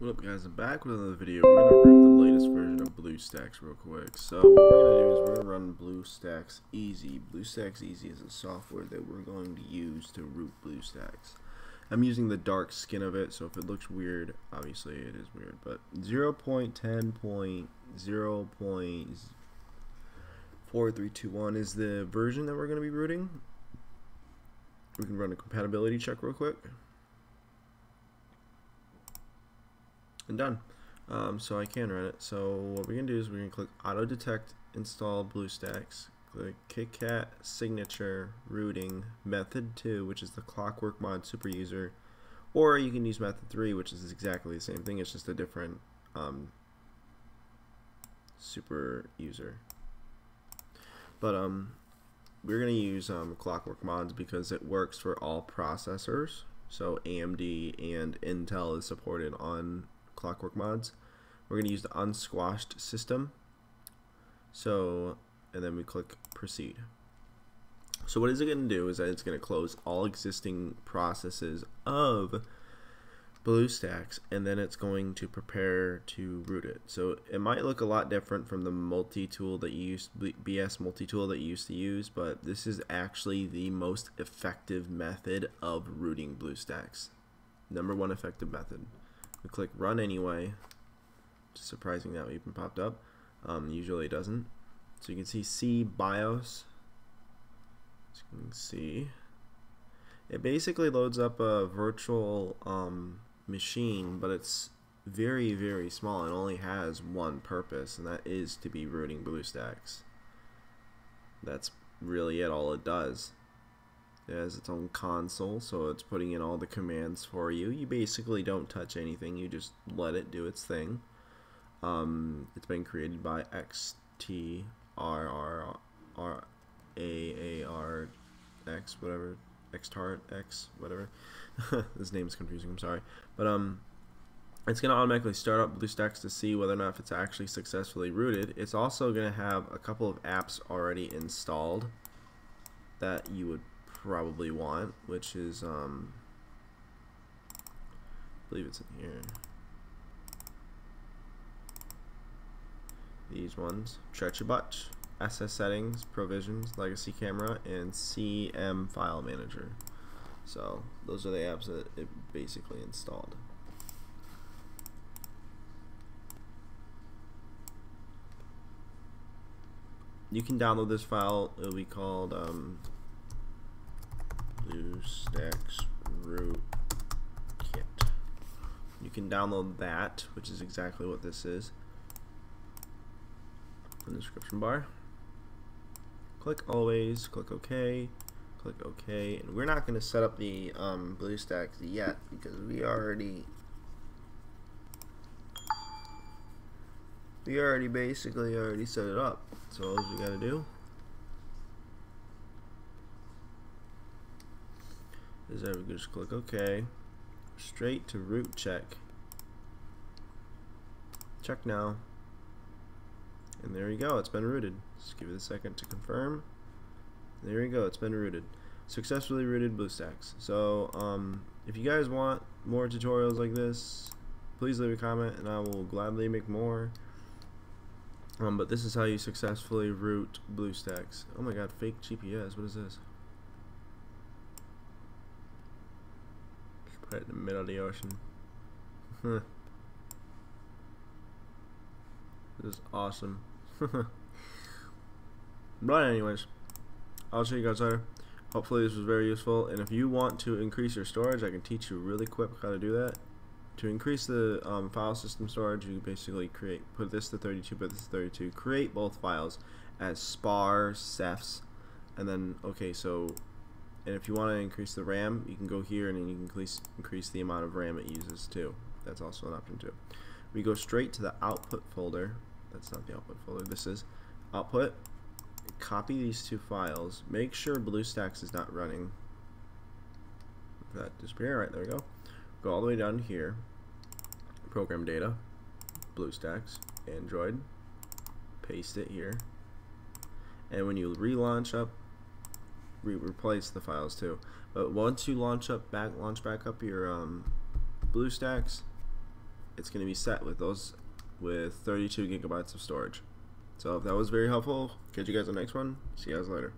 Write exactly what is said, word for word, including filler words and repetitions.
What up guys, I'm back with another video. We're going to run the latest version of BlueStacks real quick. So what we're going to do is we're going to run BlueStacks Easy. BlueStacks Easy is a software that we're going to use to root BlueStacks. I'm using the dark skin of it, so if it looks weird, obviously it is weird, but zero point ten point zero point four three two one is the version that we're going to be rooting. We can run a compatibility check real quick. And done. Um, so I can run it. So what we're going to do is we're going to click auto detect install BlueStacks, click KitKat signature rooting method two, which is the clockwork mod super user, or you can use method three, which is exactly the same thing. It's just a different um, super user. But um, we're going to use um, clockwork mods because it works for all processors. So A M D and Intel is supported on clockwork mods. We're going to use the unsquashed system. So, and then we click proceed. So what is it going to do is that it's going to close all existing processes of BlueStacks, and then it's going to prepare to root it. So it might look a lot different from the multi-tool that you used, B S multi-tool that you used to use, but this is actually the most effective method of rooting BlueStacks. Number one effective method. We click run anyway. It's surprising that we even popped up. Um, usually it doesn't. So you can see C BIOS. As you can see, it basically loads up a virtual um, machine, but it's very very small and only has one purpose, and that is to be rooting BlueStacks. That's really it, all it does. It has its own console, so it's putting in all the commands for you. You basically don't touch anything, you just let it do its thing. Um, it's been created by X T R R R A A R X, whatever, Xtart, X, whatever. This name is confusing, I'm sorry. But um, it's going to automatically start up BlueStacks to see whether or not if it's actually successfully rooted. It's also going to have a couple of apps already installed that you would probably want, which is, um, I believe it's in here. These ones, Tretchabutch, S S settings, provisions, legacy camera, and C M file manager. So those are the apps that it basically installed. You can download this file. It'll be called um, BlueStacks root kit. You can download that, which is exactly what this is, in the description bar. Click always, click OK, click OK, and we're not going to set up the um, BlueStacks yet because we already we already basically already set it up. So all we got to do is that we just click OK, straight to root check, check now. And there you go, it's been rooted. Just give it a second to confirm. There you go, it's been rooted. Successfully rooted BlueStacks. So, um, if you guys want more tutorials like this, please leave a comment and I will gladly make more. Um, but this is how you successfully root BlueStacks. Oh my god, fake G P S, what is this? Just put it in the middle of the ocean. Huh. This is awesome. But anyways, I'll see you guys later. Hopefully this was very useful, and if you want to increase your storage, I can teach you really quick how to do that. To increase the um, file system storage, you basically create, put this to thirty-two, put this to thirty-two, create both files as spar cefs, and then okay. So, and if you want to increase the RAM, you can go here and then you can increase increase the amount of RAM it uses too. That's also an option too. We go straight to the output folder. That's not the output folder, this is output. Copy these two files. Make sure BlueStacks is not running. Did that disappear? Alright, there we go. Go all the way down here. Program data, BlueStacks, Android. Paste it here. And when you relaunch up, re replace the files too. But once you launch up back launch back up your um BlueStacks, it's going to be set with those with thirty-two gigabytes of storage. So if that was very helpful, catch you guys on the next one. See you guys later.